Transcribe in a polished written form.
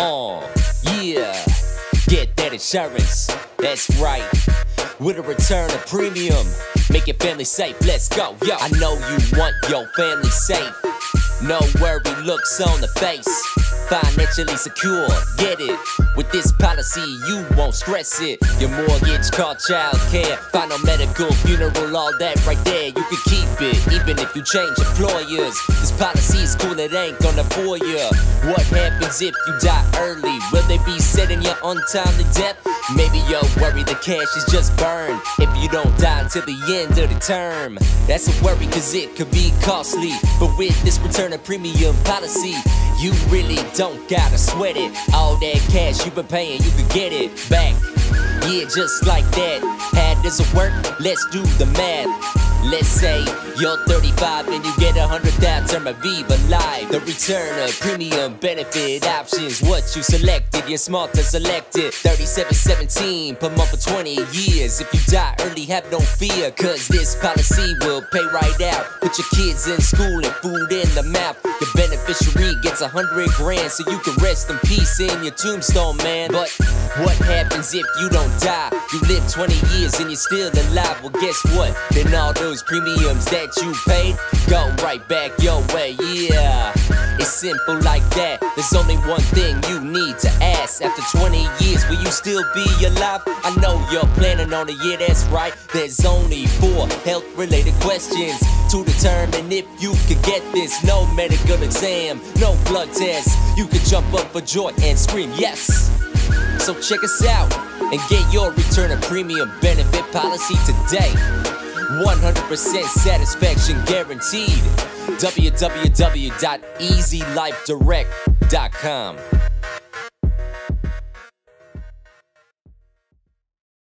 Yeah, get that insurance, that's right, with a return of premium, make your family safe, let's go, yo. I know you want your family safe, no worry looks on the face, financially secure, get it, with this policy you won't stress it, your mortgage, car, child care, final medical, funeral, all that right there, you can keep it, even if you change employers, this policy is cool, it ain't gonna bore you, what happens if you die early, will they be setting you on time to death, maybe you're worried the cash is just burned, if you don't die until the end of the term, that's a worry cause it could be costly, but with this return of premium policy, you really don't gotta sweat it. All that cash you been paying, you can get it back. Yeah, just like that. How does it work? Let's do the math. Let's say you're 35 and you get 100,000 term of Viva Live. The return of premium benefit options. What you selected, you're smart to select it. 37.17 per month for 20 years. If you die early, have no fear, cause this policy will pay right out. Put your kids in school and food in the mouth. The beneficiary gets 100 grand, so you can rest in peace in your tombstone, man. But what happens if you don't die? You live 20 years and you're still alive. Well, guess what? Then all those premiums that you paid go right back your way, yeah. It's simple like that. There's only one thing you need to ask. After 20 years, will you still be alive? I know you're planning on a year, that's right. There's only 4 health-related questions to determine if you could get this. No medical exam, no blood test. You could jump up for joy and scream yes. So check us out and get your return of premium benefit policy today. 100% satisfaction guaranteed. www.easylifedirect.com